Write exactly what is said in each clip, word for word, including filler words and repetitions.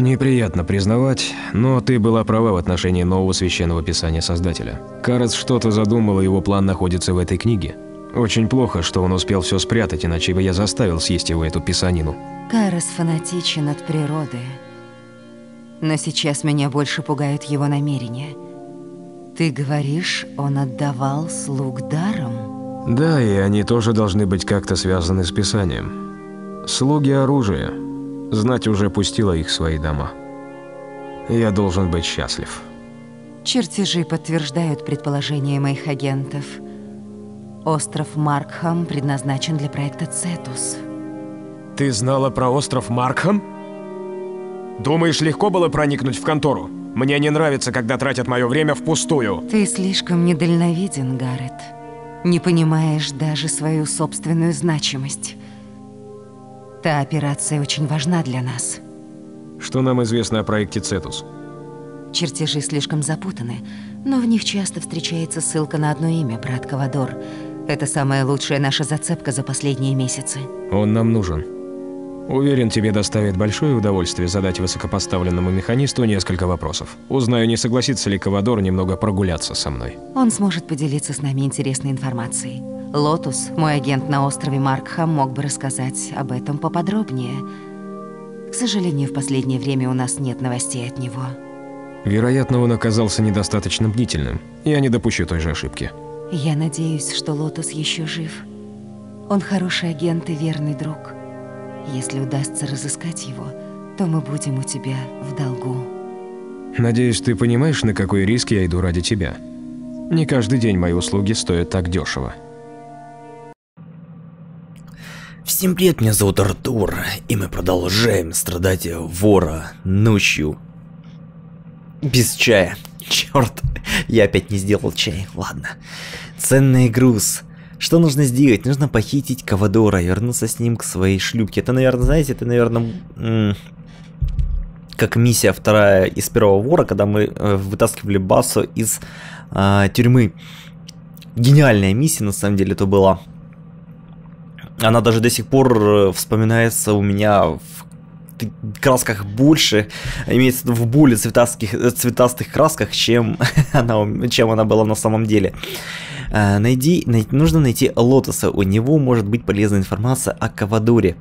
Неприятно признавать, но ты была права в отношении нового священного писания Создателя. Карас что-то задумал, и его план находится в этой книге. Очень плохо, что он успел все спрятать, иначе бы я заставил съесть его эту писанину. Карас фанатичен от природы. Но сейчас меня больше пугают его намерения. Ты говоришь, он отдавал слуг даром? Да, и они тоже должны быть как-то связаны с писанием. Слуги оружия. Знать уже пустила их в свои дома. Я должен быть счастлив. Чертежи подтверждают предположения моих агентов. Остров Маркхам предназначен для проекта Цетус. Ты знала про остров Маркхам? Думаешь, легко было проникнуть в контору? Мне не нравится, когда тратят мое время впустую. Ты слишком недальновиден, Гаррет. Не понимаешь даже свою собственную значимость. Та операция очень важна для нас. Что нам известно о проекте Цетус? Чертежи слишком запутаны, но в них часто встречается ссылка на одно имя, брат Ковадор. Это самая лучшая наша зацепка за последние месяцы. Он нам нужен. Уверен, тебе доставит большое удовольствие задать высокопоставленному механисту несколько вопросов. Узнаю, не согласится ли Ковадор немного прогуляться со мной. Он сможет поделиться с нами интересной информацией. Лотус, мой агент на острове Маркхам, мог бы рассказать об этом поподробнее. К сожалению, в последнее время у нас нет новостей от него. Вероятно, он оказался недостаточно бдительным. Я не допущу той же ошибки. Я надеюсь, что Лотус еще жив. Он хороший агент и верный друг. Если удастся разыскать его, то мы будем у тебя в долгу. Надеюсь, ты понимаешь, на какой риск я иду ради тебя. Не каждый день мои услуги стоят так дешево. Всем привет, меня зовут Артур, и мы продолжаем страдать вора ночью. Без чая. Черт, я опять не сделал чай. Ладно. Ценный груз. Что нужно сделать? Нужно похитить Ковадора, вернуться с ним к своей шлюпке. Это, наверное, знаете, это, наверное, как миссия вторая из первого вора, когда мы вытаскивали Басу из а, тюрьмы. Гениальная миссия, на самом деле, это была. Она даже до сих пор вспоминается у меня в красках больше, имеется в виду в более цветастых, цветастых красках, чем она, чем она была на самом деле. А, найди, най, нужно найти Лотуса, у него может быть полезная информация о Ковадоре.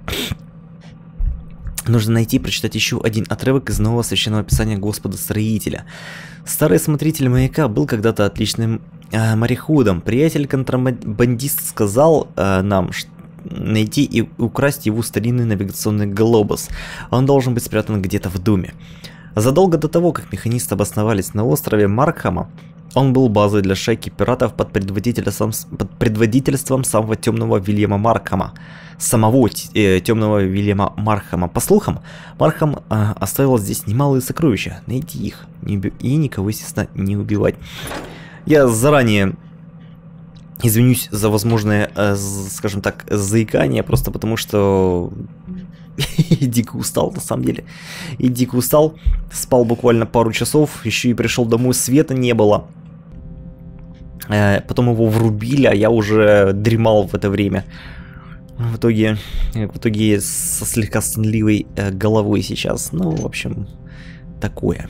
Нужно найти и прочитать еще один отрывок из нового священного писания Господа Строителя. Старый смотритель маяка был когда-то отличным а, мореходом. Приятель-контрабандист сказал а, нам, что найти и украсть его старинный навигационный глобус. Он должен быть спрятан где-то в доме. Задолго до того, как механисты обосновались на острове Маркхама, он был базой для шайки пиратов под предводительством, под предводительством самого темного Вильяма Маркхама. Самого э, темного Вильяма Маркхама. По слухам, Маркхам э, оставил здесь немалые сокровища. Найти их не уб... и никого, естественно, не убивать. Я заранее извинюсь за возможное, э, скажем так, заикание, просто потому что я дико устал, на самом деле. И дико устал, спал буквально пару часов, еще и пришел домой, света не было. Э, потом его врубили, а я уже дремал в это время. В итоге, в итоге со слегка сонливой э, головой сейчас. Ну, в общем, такое.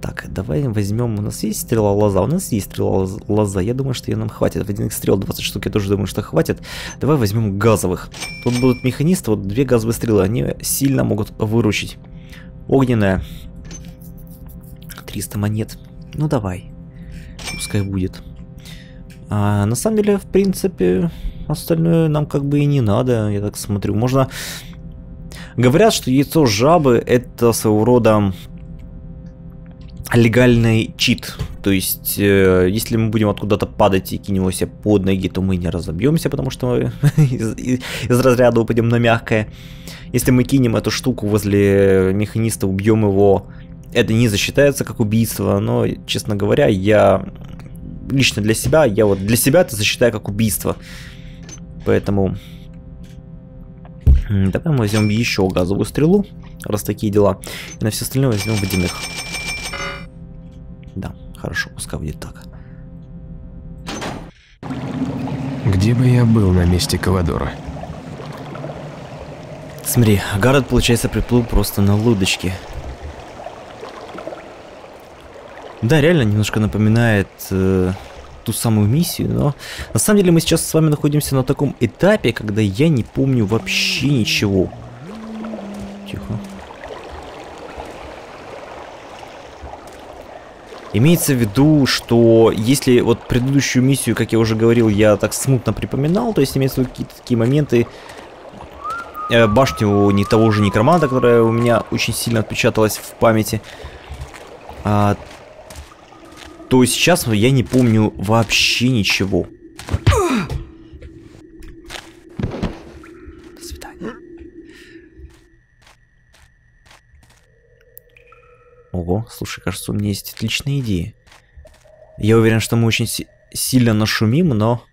Так, давай возьмем, у нас есть стрела лоза, у нас есть стрела лоза, я думаю, что ее нам хватит, водяных стрел двадцать штук, я тоже думаю, что хватит. Давай возьмем газовых, тут будут механисты, вот две газовые стрелы, они сильно могут выручить. Огненная, триста монет, ну давай, пускай будет. А, на самом деле, в принципе, остальное нам как бы и не надо, я так смотрю, можно... Говорят, что яйцо жабы это своего рода... легальный чит, то есть э, если мы будем откуда-то падать и кинем себе под ноги, то мы не разобьемся, потому что мы из, из, из разряда упадем на мягкое. Если мы кинем эту штуку возле механиста, убьем его, это не засчитается как убийство, но, честно говоря, я лично для себя, я вот для себя это засчитаю как убийство, поэтому давай мы возьмем еще газовую стрелу, раз такие дела, и на все остальное возьмем водяных. Да, хорошо, пускай будет так. Где бы я был на месте Ковадора? Смотри, Гаррет, получается, приплыл просто на лодочке. Да, реально немножко напоминает э, ту самую миссию, но... На самом деле мы сейчас с вами находимся на таком этапе, когда я не помню вообще ничего. Тихо. Имеется в виду, что если вот предыдущую миссию, как я уже говорил, я так смутно припоминал, то есть имеются какие-то такие моменты, э, башню не того же некроманта, которая у меня очень сильно отпечаталась в памяти, а, то сейчас я не помню вообще ничего. До свидания. Ого, слушай, кажется, у меня есть отличные идеи. Я уверен, что мы очень си- сильно нашумим, но...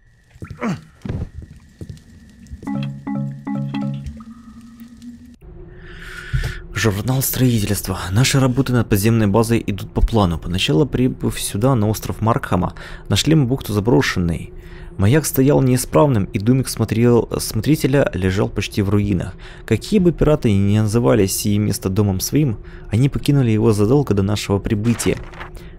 Журнал строительства. Наши работы над подземной базой идут по плану. Поначалу, прибыв сюда, на остров Маркхама, нашли мы бухту заброшенной. Маяк стоял неисправным, и домик смотрел... смотрителя лежал почти в руинах. Какие бы пираты ни называли сие место домом своим, они покинули его задолго до нашего прибытия.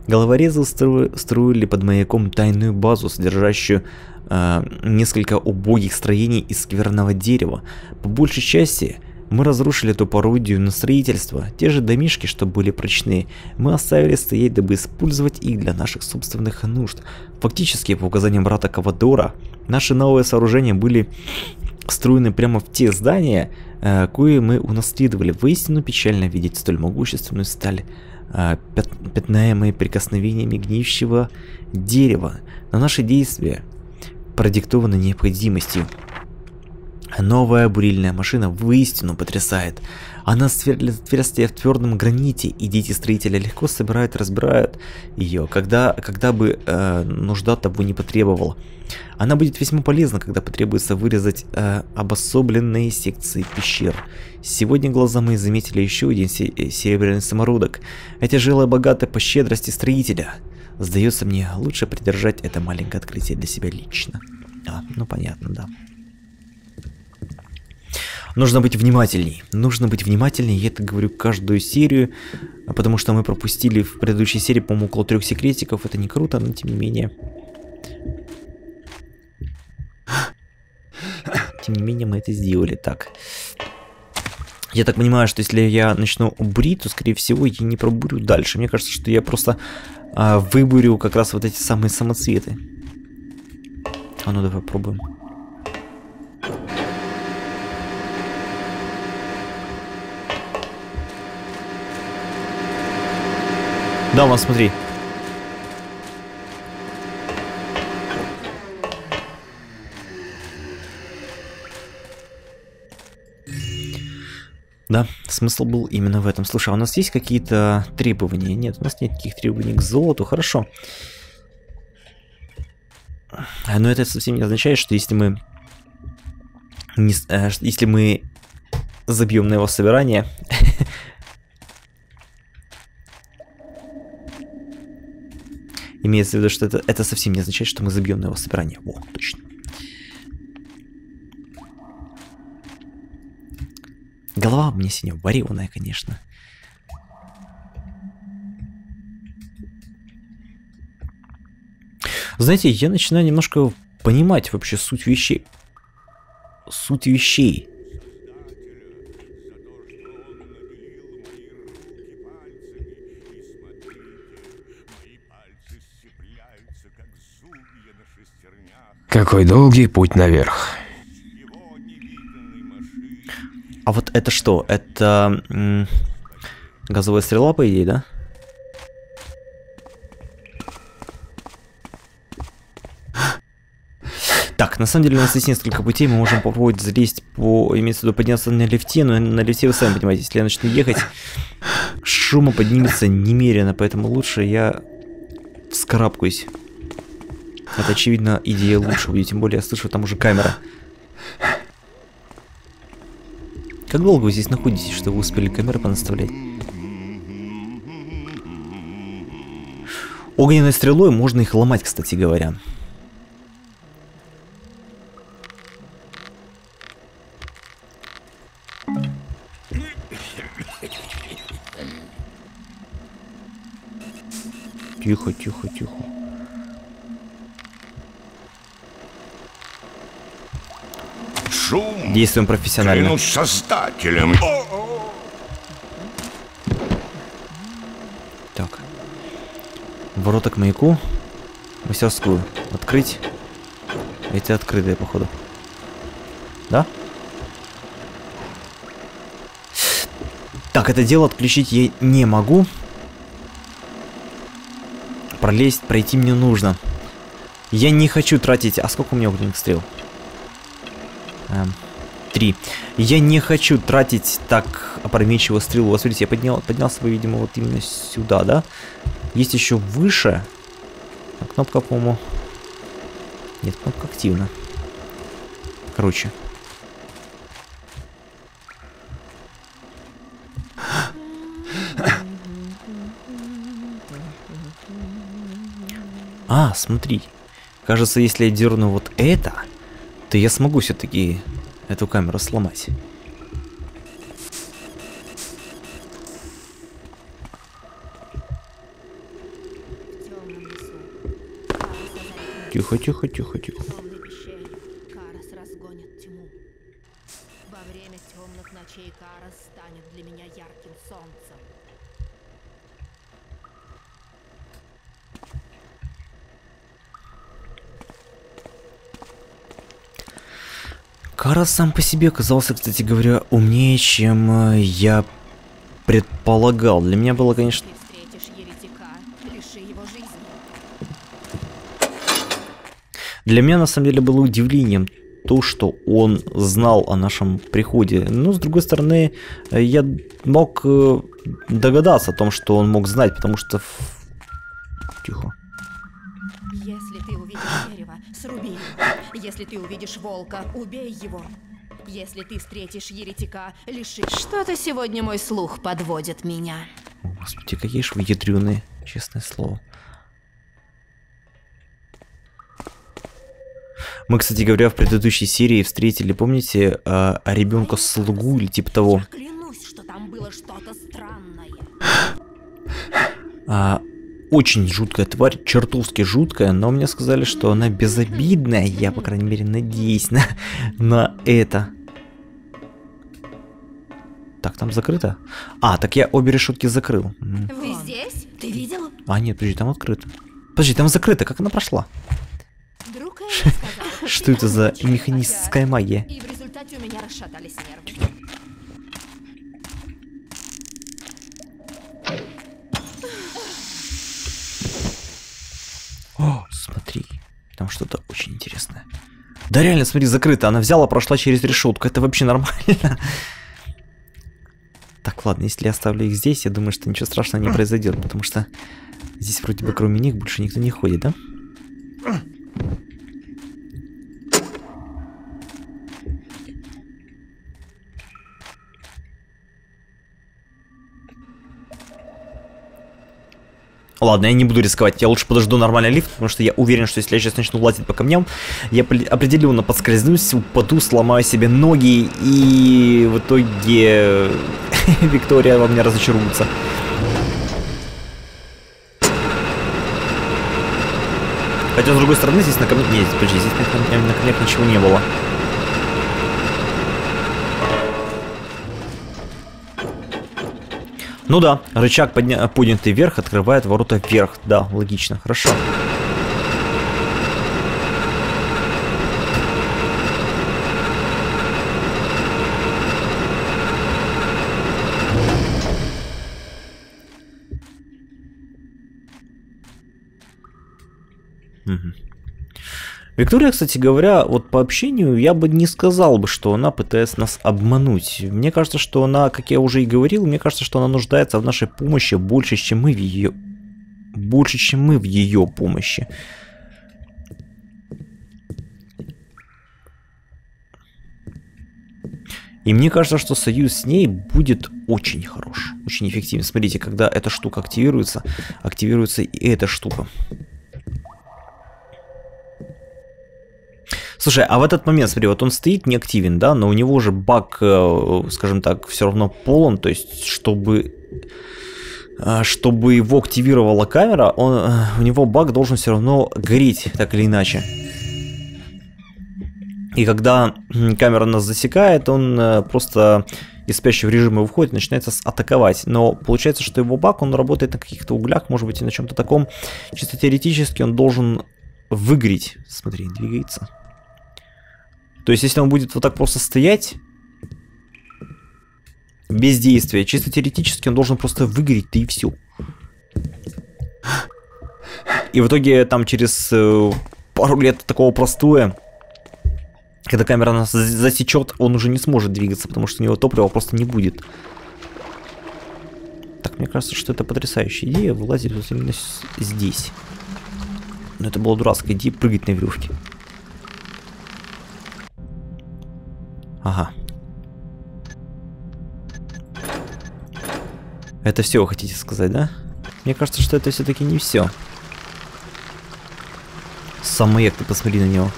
Головорезы стру... строили под маяком тайную базу, содержащую э, несколько убогих строений из скверного дерева. По большей части... Мы разрушили эту пародию на строительство. Те же домишки, что были прочные, мы оставили стоять, дабы использовать их для наших собственных нужд. Фактически, по указаниям брата Ковадора, наши новые сооружения были встроены прямо в те здания, э, кои мы унаследовали. Воистину печально видеть столь могущественную сталь, э, пят, пятнаемые прикосновениями гниющего дерева. Но наши действия продиктованы необходимостью. Новая бурильная машина воистину потрясает. Она сверлит отверстие в твердом граните, и дети строителя легко собирают и разбирают ее, когда, когда бы э, нужда того не потребовала. Она будет весьма полезна, когда потребуется вырезать э, обособленные секции пещер. Сегодня глаза мои заметили еще один серебряный самородок. Эти жилы богаты по щедрости строителя. Сдается мне, лучше придержать это маленькое открытие для себя лично. А, ну понятно, да. Нужно быть внимательней. Нужно быть внимательней, я это говорю каждую серию, потому что мы пропустили в предыдущей серии, по-моему, около трех секретиков. Это не круто, но тем не менее. Тем не менее, мы это сделали. Так. Я так понимаю, что если я начну бурить, то, скорее всего, я не пробурю дальше. Мне кажется, что я просто а, выбурю как раз вот эти самые самоцветы. А ну, давай пробуем. Да, вон, смотри. Да, смысл был именно в этом. Слушай, а у нас есть какие-то требования? Нет, у нас нет никаких требований к золоту. Хорошо. Но это совсем не означает, что если мы... Не, э, если мы забьем на его собирание... Имеется в виду, что это, это совсем не означает, что мы забьем на его собирание. О, точно. Голова у меня сегодня вареная, конечно. Знаете, я начинаю немножко понимать вообще суть вещей. Суть вещей. Какой долгий путь наверх. А вот это что? Это газовая стрела, по идее, да? Так, на самом деле у нас есть несколько путей. Мы можем попробовать залезть по... Имеется в виду подняться на лифте, но на лифте вы сами понимаете. Если я начну ехать, шума поднимется немерено, поэтому лучше я вскарабкаюсь. Это, очевидно, идея лучше будет, тем более я слышу, там уже камера. Как долго вы здесь находитесь, что вы успели камеры понаставлять? Огненной стрелой можно их ломать, кстати говоря. Тихо, тихо, тихо. Шум. Действуем профессионально. Клянусь создателем. Так. Ворота к маяку. Мастерскую. Открыть. Эти открытые, походу. Да? Так, это дело отключить я не могу. Пролезть, пройти мне нужно. Я не хочу тратить... А сколько у меня огненных стрел? Эм, три. Я не хочу тратить так опрометчиво стрелу. Вот смотрите, я поднял, поднялся бы, видимо, вот именно сюда, да? Есть еще выше. А кнопка, по-моему... Нет, кнопка активна. Короче. А, смотри. Кажется, если я дерну вот это, то я смогу все-таки эту камеру сломать. Тихо, тихо, тихо, тихо. Карас разгонит тьму. Во время темных ночей Карас станет для меня ярким солнцем. Карас сам по себе оказался, кстати говоря, умнее, чем я предполагал. Для меня было, конечно... Ты встретишь еретика, лиши его жизни. Для меня, на самом деле, было удивлением то, что он знал о нашем приходе. Но, с другой стороны, я мог догадаться о том, что он мог знать, потому что... Тихо. Если ты увидишь дерево, сруби его. Если ты увидишь волка, убей его. Если ты встретишь еретика, лиши... Что-то сегодня мой слух подводит меня. О, господи, какие ж вы ядрёные, честное слово. Мы, кстати говоря, в предыдущей серии встретили, помните, а, а ребенка-слугу или типа того. Я клянусь, что там было что-то странное. А, очень жуткая тварь, чертовски жуткая, но мне сказали, что она безобидная. Я, по крайней мере, надеюсь на, на это. Так, там закрыто? А, так я обе решетки закрыл. Ты здесь? Ты видел? А, нет, подожди, там открыто. Подожди, там закрыто, как она прошла? Что это за механистская магия? И в результате у меня расшатались нервы. О, смотри, там что-то очень интересное. Да реально, смотри, закрыто. Она взяла, прошла через решетку. Это вообще нормально. Так, ладно, если я оставлю их здесь, я думаю, что ничего страшного не произойдет, потому что здесь вроде бы кроме них больше никто не ходит, да? Ладно, я не буду рисковать, я лучше подожду нормальный лифт, потому что я уверен, что если я сейчас начну лазить по камням, я определенно подскользнусь, упаду, сломаю себе ноги, и в итоге Виктория во мне разочаруется. Хотя, с другой стороны, здесь на камнях... Нет, подожди, здесь на камнях ничего не было. Ну да, рычаг подня... поднятый вверх открывает ворота вверх. Да, логично, хорошо. Угу. Виктория, кстати говоря, вот по общению я бы не сказал бы, что она пытается нас обмануть. Мне кажется, что она, как я уже и говорил, мне кажется, что она нуждается в нашей помощи больше, чем мы в ее, больше, чем мы в ее помощи. И мне кажется, что союз с ней будет очень хорош, очень эффективен. Смотрите, когда эта штука активируется, активируется и эта штука. Слушай, а в этот момент, смотри, вот он стоит неактивен, да, но у него уже бак, скажем так, все равно полон, то есть, чтобы чтобы его активировала камера, он, у него баг должен все равно гореть, так или иначе. И когда камера нас засекает, он просто из спящего режима выходит, начинает атаковать. Но получается, что его баг, он работает на каких-то углях, может быть, и на чем-то таком. Чисто теоретически он должен выгореть. Смотри, двигается. То есть, если он будет вот так просто стоять, без действия, чисто теоретически он должен просто выгореть, да и все. И в итоге там через пару лет такого простоя, когда камера нас засечет, он уже не сможет двигаться, потому что у него топлива просто не будет. Так, мне кажется, что это потрясающая идея, вылазить вот именно здесь. Но это была дурацкая идея прыгать на веревке. Ага. Это все вы хотите сказать, да? Мне кажется, что это все-таки не все. Сам маяк, ты посмотри на него.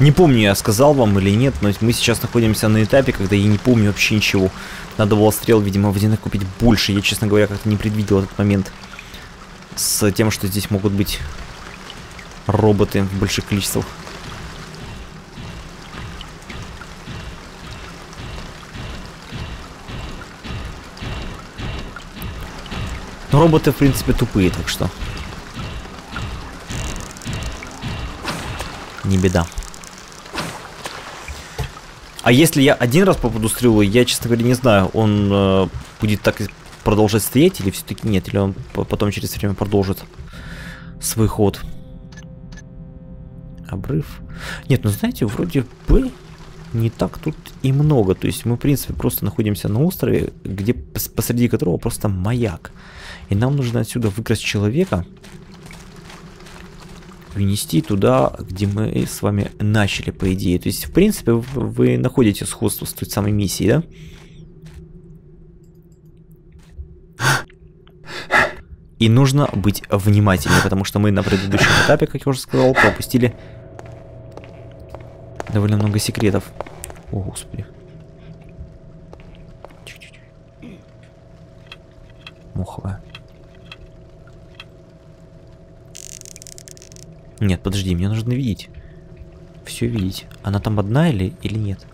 Не помню, я сказал вам или нет, но мы сейчас находимся на этапе, когда я не помню вообще ничего. Надо было стрел, видимо, водяных купить больше. Я, честно говоря, как-то не предвидел этот момент. С тем, что здесь могут быть роботы в больших количествах. Но роботы, в принципе, тупые, так что не беда. А если я один раз попаду в стрелу, я, честно говоря, не знаю, он э, будет так продолжать стоять или все-таки нет, или он потом через время продолжит свой ход. Обрыв. Нет, ну знаете, вроде бы не так тут и много. То есть мы, в принципе, просто находимся на острове, где посреди которого просто маяк. И нам нужно отсюда выкрасть человека, принести туда, где мы с вами начали, по идее. То есть, в принципе, вы находите сходство с той самой миссией, да? И нужно быть внимательнее, потому что мы на предыдущем этапе, как я уже сказал, пропустили довольно много секретов. О, господи. Чуть-чуть. Муховая. Нет, подожди, мне нужно видеть. Все видеть. Она там одна или, или нет?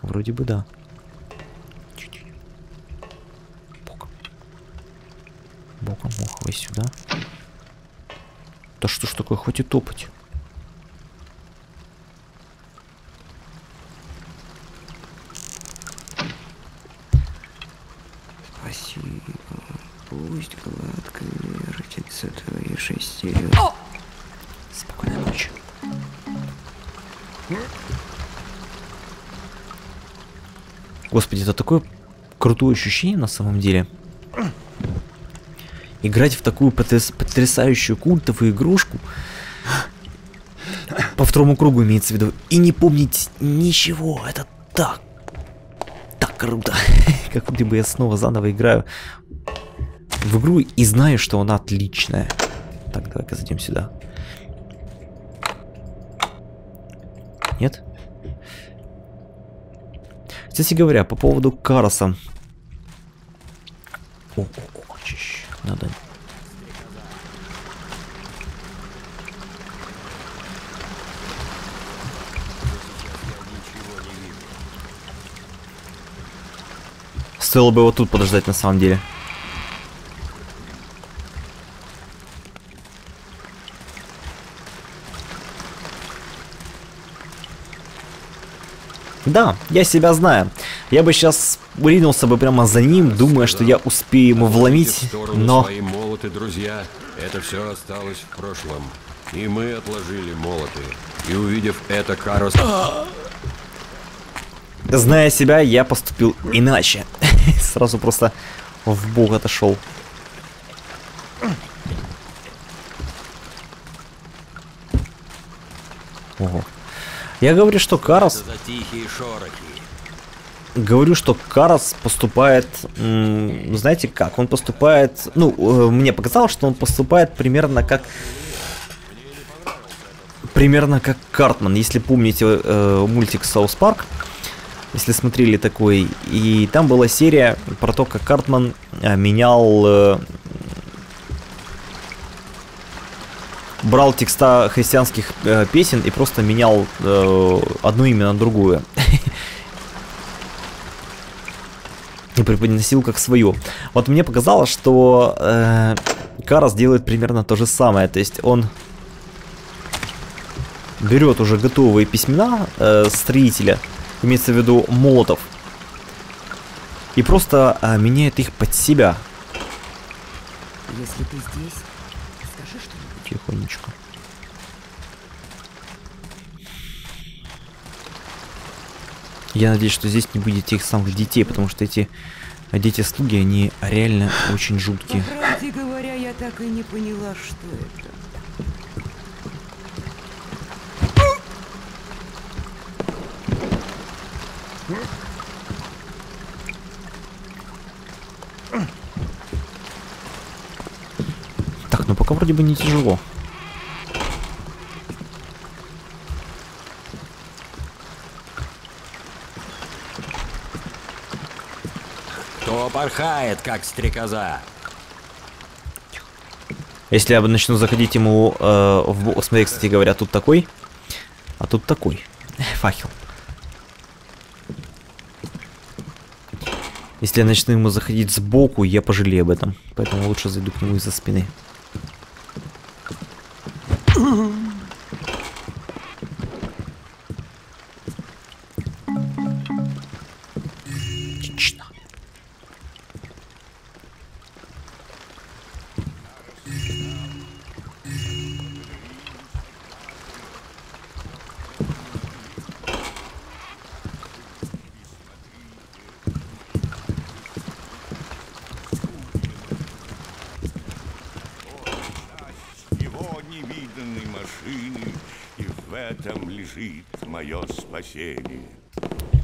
Вроде бы да. Чуть-чуть. Боком. Боком, муховой сюда. Да что ж такое, хоть и топать. Спасибо. Пусть гладко вертится твои шести. Спокойной ночи. Господи, это такое крутое ощущение на самом деле. Играть в такую потряс потрясающую культовую игрушку. По второму кругу имеется в виду. И не помнить ничего. Это так. Так круто. Как будто бы я снова заново играю в игру и знаю, что она отличная. Так, давай-ка зайдем сюда. Нет? Кстати говоря, по поводу Караса. О, о, о, чищ, надо. Стоило бы его тут подождать на самом деле. Да, я себя знаю. Я бы сейчас ринулся бы прямо за ним, думая, что я успею ему вломить, но... Свои молоты, друзья, это все осталось в прошлом. И мы отложили молоты. И увидев это, Карас... Зная себя, я поступил иначе. Сразу просто в бок отошел. Ого. Я говорю, что Карас... Говорю, что Карас поступает... Знаете как? Он поступает... Ну, мне показалось, что он поступает примерно как... примерно как Картман. Если помните э, мультик South Park, если смотрели такой, и там была серия про то, как Картман э, менял... Э, брал текста христианских э, песен и просто менял э, одну имя на другую. И преподносил как свою. Вот мне показалось, что э, Карас делает примерно то же самое. То есть он берет уже готовые письмена э, строителя, имеется в виду молотов, и просто э, меняет их под себя. Если ты здесь, скажи что-нибудь. Тихонечко. Я надеюсь, что здесь не будет тех самых детей, потому что эти дети-слуги, они реально очень жуткие. По правде говоря, я так и не поняла, что это. Так, ну пока вроде бы не тяжело. Порхает, как стрекоза. Если я начну заходить ему э, в... Смотри, кстати говоря, тут такой, а тут такой. Факел. Если я начну ему заходить сбоку, я пожалею об этом. Поэтому лучше зайду к нему из-за спины.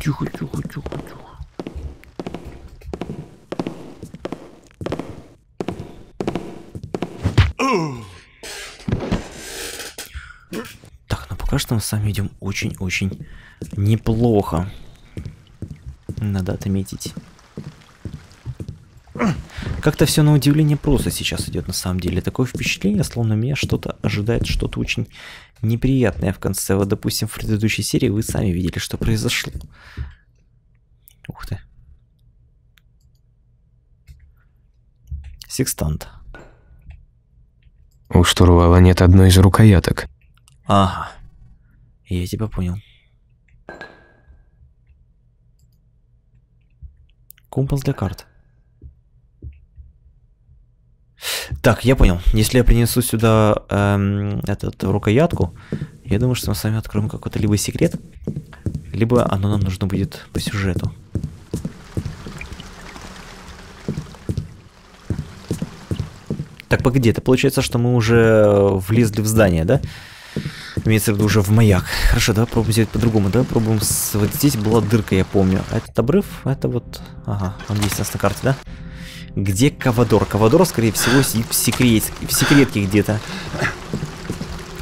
Тихо, тихо, тихо, тихо. Так, ну пока что мы с вами идем очень-очень неплохо. Надо отметить. Как-то все на удивление просто сейчас идет на самом деле. Такое впечатление, словно меня что-то ожидает, что-то очень неприятное в конце. Вот, допустим, в предыдущей серии вы сами видели, что произошло. Ух ты. Секстант. У штурвала нет одной из рукояток. Ага. Я тебя понял. Компас для карт. Так, я понял. Если я принесу сюда эм, эту рукоятку, я думаю, что мы с вами откроем какой-то либо секрет, либо оно нам нужно будет по сюжету. Так, погоди, это получается, что мы уже влезли в здание, да? Имеется в виду уже в маяк. Хорошо, давай пробуем сделать по-другому. Давай пробуем... С... Вот здесь была дырка, я помню. Этот обрыв, это вот... Ага, он есть у нас на карте, да? Где Ковадор? Ковадор, скорее всего, сидит в, секрет... в секретке где-то.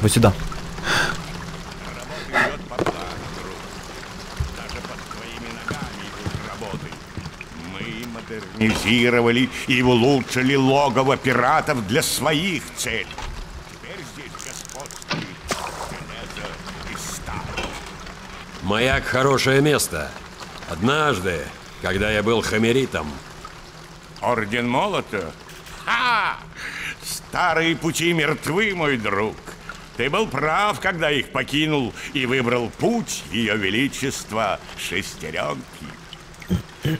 Вот сюда. Мы модернизировали и улучшили логово пиратов для своих целей. Теперь здесь господствует Венеза и Стар. Маяк — хорошее место. Однажды, когда я был хамеритом... Орден Молота? Ха! Старые пути мертвы, мой друг. Ты был прав, когда их покинул и выбрал путь Ее Величества Шестеренки.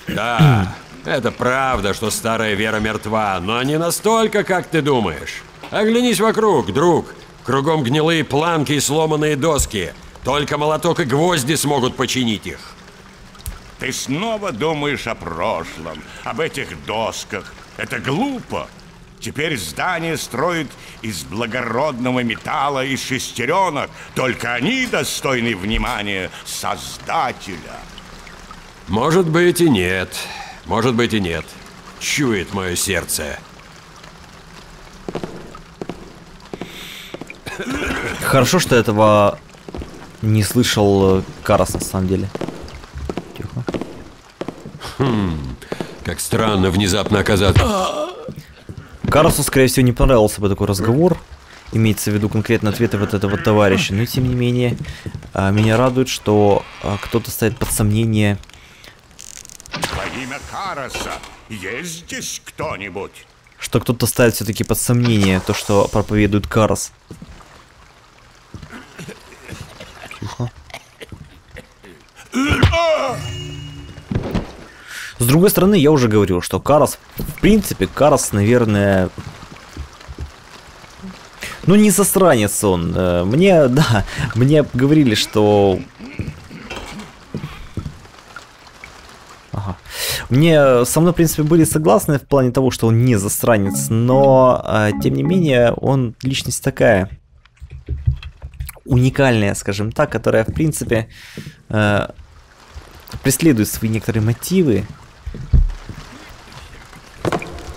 Да, это правда, что старая вера мертва, но не настолько, как ты думаешь. Оглянись вокруг, друг. Кругом гнилые планки и сломанные доски. Только молоток и гвозди смогут починить их. Ты снова думаешь о прошлом, об этих досках. Это глупо. Теперь здание строят из благородного металла и шестеренок. Только они достойны внимания Создателя. Может быть и нет. Может быть и нет. Чует мое сердце. Хорошо, что этого не слышал Карас, на самом деле. Тихо. Хм, как странно внезапно оказаться. Карасу, скорее всего, не понравился бы такой разговор. Имеется в виду конкретно ответы вот этого товарища. Но, тем не менее, меня радует, что кто-то ставит под сомнение... Во имя Караса, есть здесь кто-нибудь? Что кто-то ставит все-таки под сомнение то, что проповедует Карас. Тихо. С другой стороны, я уже говорил, что Карас... В принципе, Карас, наверное... Ну, не засранец он. Мне, да, мне говорили, что... Ага. Мне, со мной, в принципе, были согласны в плане того, что он не засранец, но, тем не менее, он личность такая... уникальная, скажем так, которая, в принципе, преследует свои некоторые мотивы,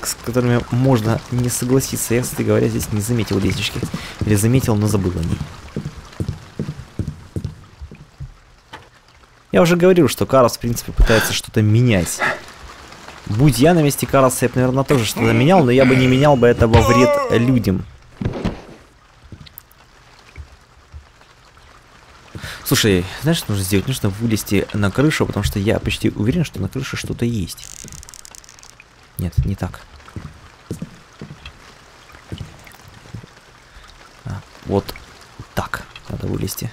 с которыми можно не согласиться. Я, кстати говоря, здесь не заметил лестнички. Или заметил, но забыл о ней. Я уже говорил, что Карас, в принципе, пытается что-то менять. Будь я на месте Караса, я бы, наверное, тоже что-то менял, но я бы не менял бы это во вред людям. Слушай, знаешь, что нужно сделать? Нужно вылезти на крышу, потому что я почти уверен, что на крыше что-то есть. Нет, не так. А, вот так надо вылезти.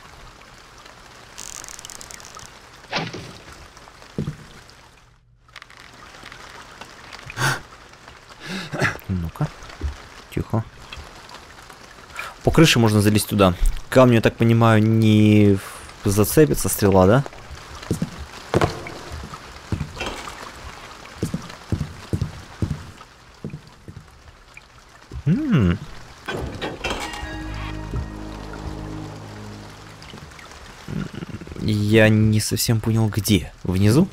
Ну-ка. Тихо. По крыше можно залезть туда. Камню, я так понимаю, не зацепится стрела, да? М-м-м. Я не совсем понял, где. Внизу?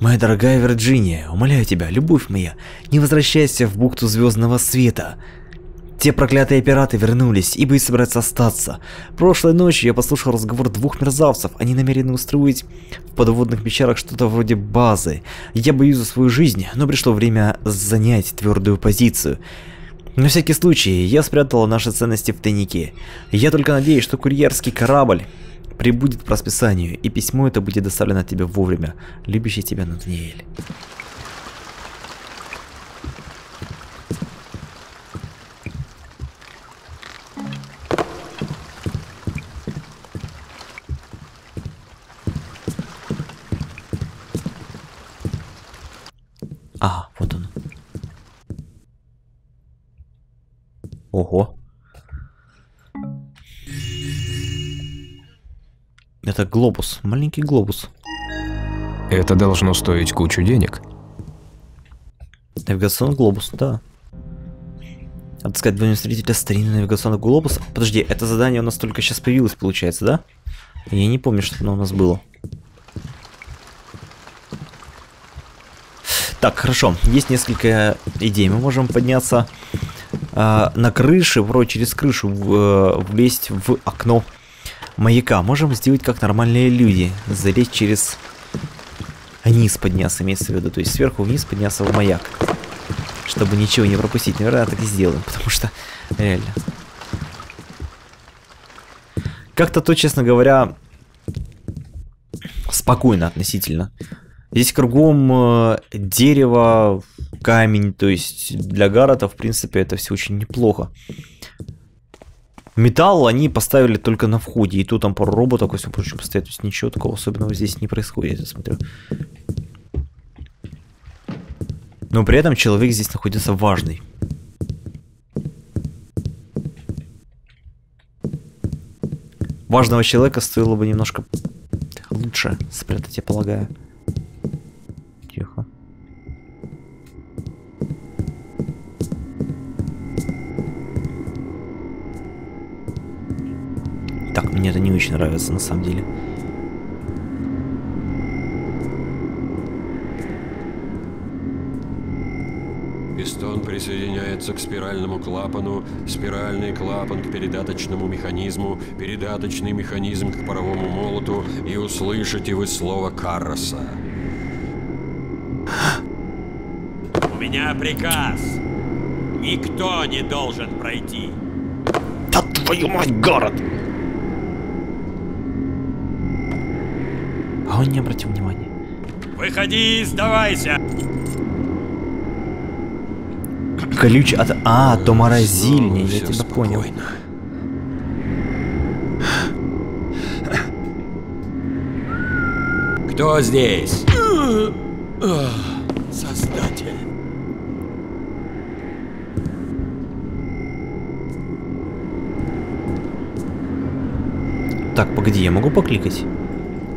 Моя дорогая Вирджиния, умоляю тебя, любовь моя, не возвращайся в бухту звездного света. Те проклятые пираты вернулись, ибо и собираются остаться. Прошлой ночью я послушал разговор двух мерзавцев. Они намерены устроить в подводных пещерах что-то вроде базы. Я боюсь за свою жизнь, но пришло время занять твердую позицию. На всякий случай, я спрятал наши ценности в тайнике. Я только надеюсь, что курьерский корабль прибудет по расписанию, и письмо это будет доставлено тебе вовремя. Любящий тебя, Натаниэль. А, вот он. Ого. Это глобус, маленький глобус. Это должно стоить кучу денег. Навигационный глобус, да. Отыскать двойного встретителя старинного навигационного глобуса. Подожди, это задание у нас только сейчас появилось, получается, да? Я не помню, что оно у нас было. Так, хорошо, есть несколько идей. Мы можем подняться э, на крыше, вроде через крышу в, э, влезть в окно маяка. Можем сделать как нормальные люди, залезть через низ, подняться, имеется в виду, то есть сверху вниз подняться в маяк, чтобы ничего не пропустить. Наверное, так и сделаем, потому что реально. Как-то то, честно говоря, спокойно относительно. Здесь кругом дерево, камень, то есть для Гаррета, в принципе, это все очень неплохо. Металл они поставили только на входе, и то там пару роботов, если прочим, стоят, то есть ничего такого особенного здесь не происходит, я смотрю. Но при этом человек здесь находится важный. Важного человека стоило бы немножко лучше спрятать, я полагаю. Тихо. Так, мне это не очень нравится, на самом деле. присоединяется к спиральному клапану, спиральный клапан к передаточному механизму, передаточный механизм к паровому молоту, и услышите вы слово Караса. У меня приказ. Никто не должен пройти. Да твою мать, город! А он не обратил внимания. Выходи и сдавайся! Колюч от... А, то морозильня, я тебя спокойно понял. Кто здесь? Создатель. Так, погоди, я могу покликать?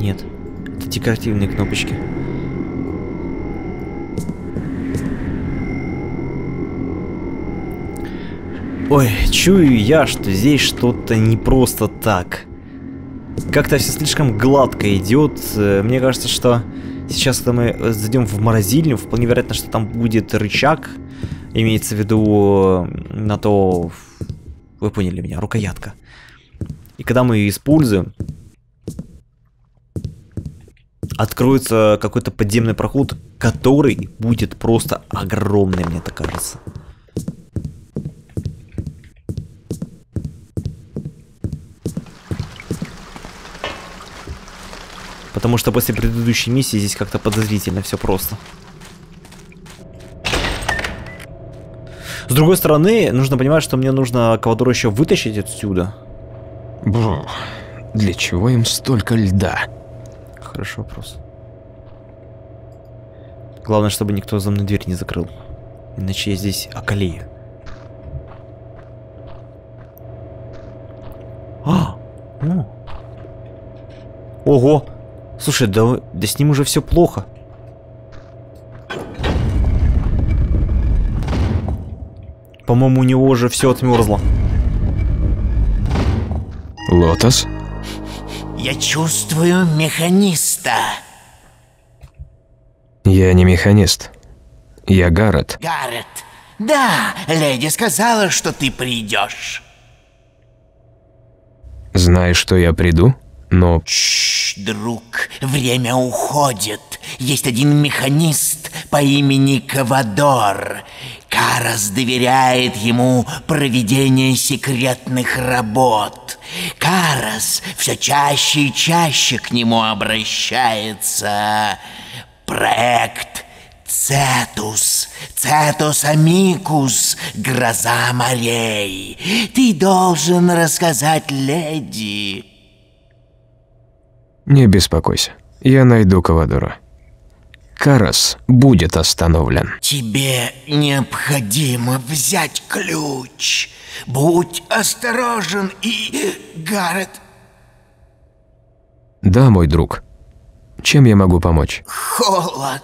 Нет. Это декоративные кнопочки. Ой, чую я, что здесь что-то не просто так. Как-то все слишком гладко идет. Мне кажется, что сейчас, когда мы зайдем в морозильню, вполне вероятно, что там будет рычаг. Имеется в виду на то... Вы поняли меня, рукоятка. И когда мы ее используем, откроется какой-то подземный проход, который будет просто огромный, мне так кажется. Потому что после предыдущей миссии здесь как-то подозрительно все просто. С другой стороны, нужно понимать, что мне нужно Ковадора еще вытащить отсюда. Бро, для чего им столько льда? Хороший вопрос. Главное, чтобы никто за мной дверь не закрыл. Иначе я здесь околею. А! Ну. Ого! Слушай, да, да с ним уже все плохо. По-моему, у него уже все отмерзло. Лотус? Я чувствую механиста. Я не механист. Я Гаррет. Гаррет. Да, леди сказала, что ты придешь. Знаешь, что я приду? Но... Чш, друг, время уходит. Есть один механист по имени Ковадор. Карас доверяет ему проведение секретных работ. Карас все чаще и чаще к нему обращается. Проект Цетус, Cetus Amicus, гроза морей. Ты должен рассказать леди. Не беспокойся, я найду Ковадора. Карас будет остановлен. Тебе необходимо взять ключ. Будь осторожен и... Гаррет. Да, мой друг. Чем я могу помочь? Холод.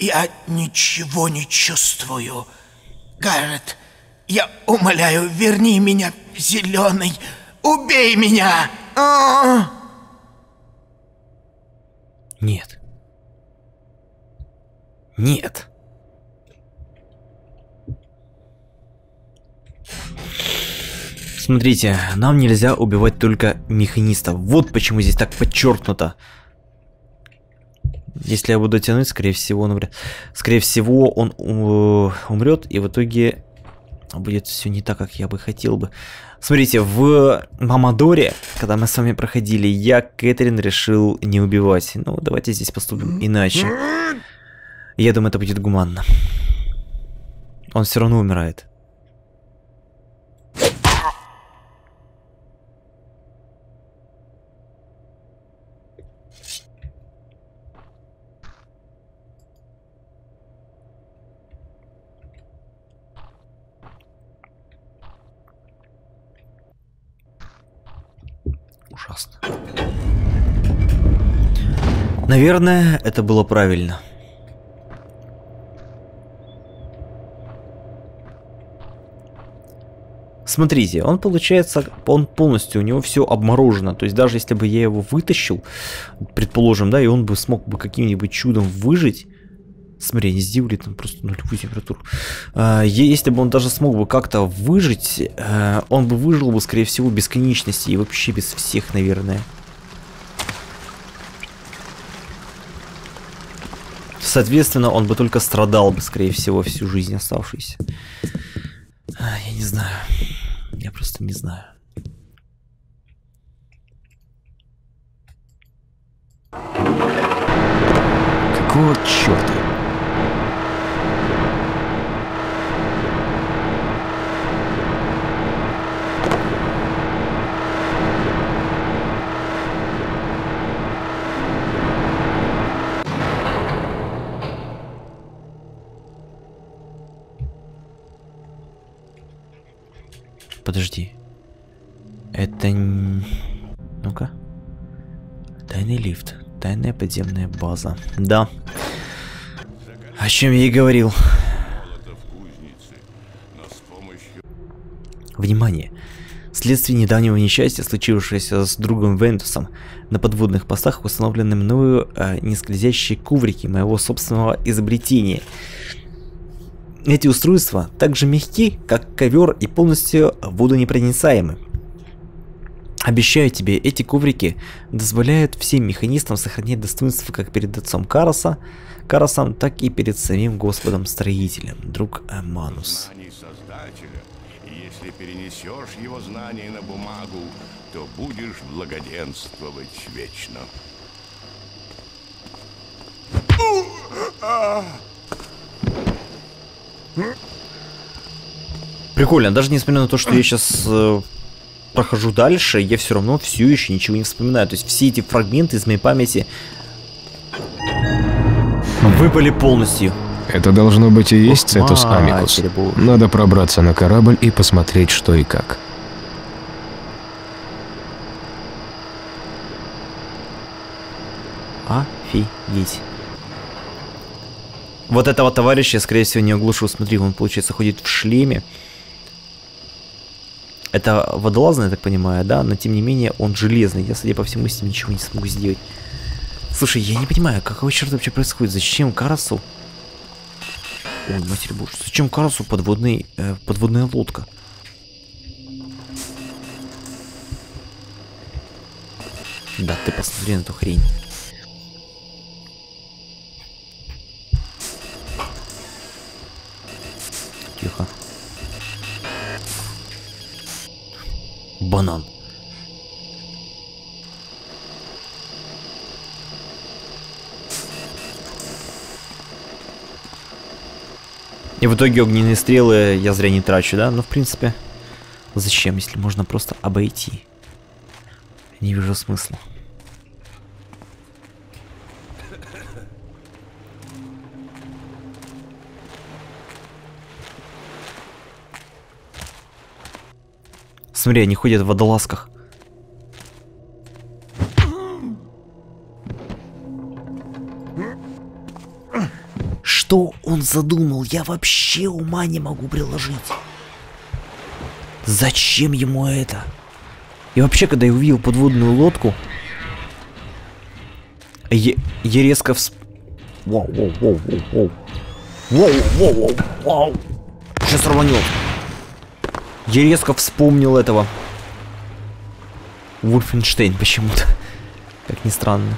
Я ничего не чувствую. Гаррет, я умоляю, верни меня, зеленый. Убей меня. А-а-а. Нет. Нет. Смотрите, нам нельзя убивать только механистов. Вот почему здесь так подчеркнуто. Если я буду тянуть, скорее всего он умрет. Скорее всего он умрет, и в итоге будет все не так, как я бы хотел бы. Смотрите, в Мамадоре, когда мы с вами проходили, я Кэтрин решил не убивать. Ну, давайте здесь поступим иначе. Я думаю, это будет гуманно. Он все равно умирает. Ужасно. Наверное, это было правильно. Смотрите, он получается, он полностью, у него все обморожено. То есть даже если бы я его вытащил, предположим, да, и он бы смог бы каким-нибудь чудом выжить, Смотри, не сдивли там просто нулевую температуру. А, если бы он даже смог бы как-то выжить, а, он бы выжил бы, скорее всего, без конечности и вообще без всех, наверное. Соответственно, он бы только страдал бы, скорее всего, всю жизнь оставшуюся. А, я не знаю. Я просто не знаю. Какого черта? Подожди. Это... Ну-ка. Тайный лифт. Тайная подземная база. Да. О чем я и говорил. Внимание. Вследствие недавнего несчастья, случившегося с другом Вентусом, на подводных постах установлены мною э, нескользящие коврики моего собственного изобретения. Эти устройства также мягки, как ковер, и полностью водонепроницаемы. Обещаю тебе, эти коврики дозволяют всем механистам сохранять достоинство как перед отцом Караса, Карасом, так и перед самим Господом-строителем, друг Аманус. Если перенесешь его знания на бумагу, то будешь благоденствовать вечно. Прикольно, даже несмотря на то, что я сейчас э, прохожу дальше, я все равно все еще ничего не вспоминаю. То есть все эти фрагменты из моей памяти выпали полностью. Это должно быть и есть Cetus Amicus. Надо пробраться на корабль и посмотреть, что и как. Офигеть. Вот этого товарища, скорее всего, не оглушу. Смотри, он, получается, ходит в шлеме. Это водолазный, я так понимаю, да? Но, тем не менее, он железный. Я, судя по всему, с ним ничего не смогу сделать. Слушай, я не понимаю, какого черта вообще происходит? Зачем Карасу... Ой, матерь божья. Зачем Карасу подводный, э, подводная лодка? Да, ты посмотри на эту хрень. Тихо. Банан. И в итоге огненные стрелы я зря не трачу, да? Но в принципе, зачем, если можно просто обойти? Не вижу смысла. Смотри, они ходят в водолазках. Что он задумал? Я вообще ума не могу приложить. Зачем ему это? И вообще, когда я увидел подводную лодку, я, я резко всп... Вау, вау, вау, вау, вау, вау, вау, вау. Сейчас рванет. Я резко вспомнил этого Вульфенштейн почему-то. Как ни странно.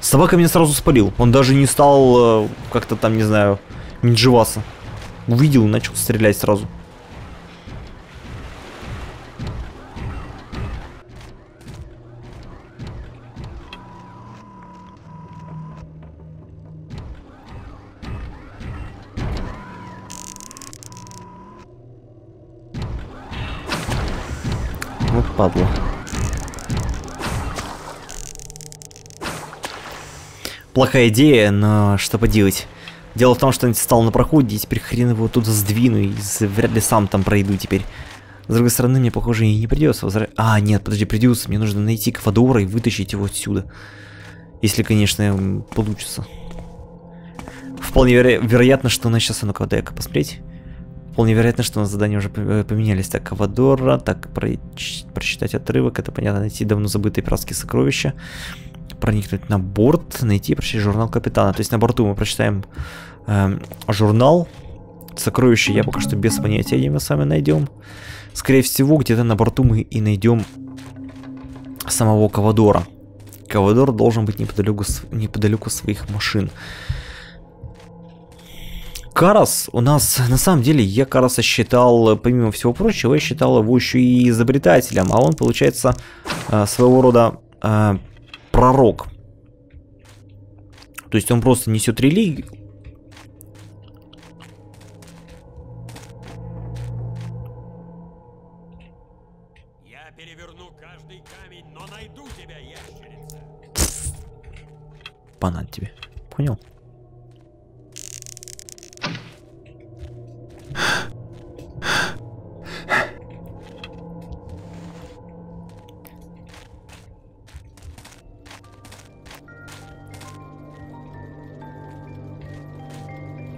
Собака меня сразу спалил. Он даже не стал э, как-то там, не знаю, менджеваться. Увидел и начал стрелять сразу. Падла. Плохая идея, но что поделать. Дело в том, что он стал на проходе, и теперь хрен его туда сдвину, и вряд ли сам там пройду теперь. С другой стороны, мне, похоже, и не придется возра... А, нет, подожди, придется. Мне нужно найти Ковадора и вытащить его отсюда. Если, конечно, получится. Вполне веро... вероятно, что она сейчас... А ну-ка, дай-ка посмотреть. Вполне вероятно, что у нас задания уже поменялись. Так, Ковадора, так, про... прочитать отрывок, это понятно, найти давно забытые пиратские сокровища. проникнуть на борт, найти и прочитать журнал капитана. То есть на борту мы прочитаем э, журнал. Сокровища я пока что без понятия, где мы сами найдем. Скорее всего, где-то на борту мы и найдем самого Ковадора. Ковадор должен быть неподалеку, неподалеку своих машин. Карас у нас, на самом деле, я Караса считал, помимо всего прочего, я считал его еще и изобретателем, а он, получается, своего рода э, пророк. То есть он просто несет религию. Я переверну каждый камень, но найду тебя, ящерица. Банан тебе, понял?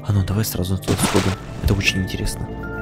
А ну давай сразу тут сходу. Это очень интересно.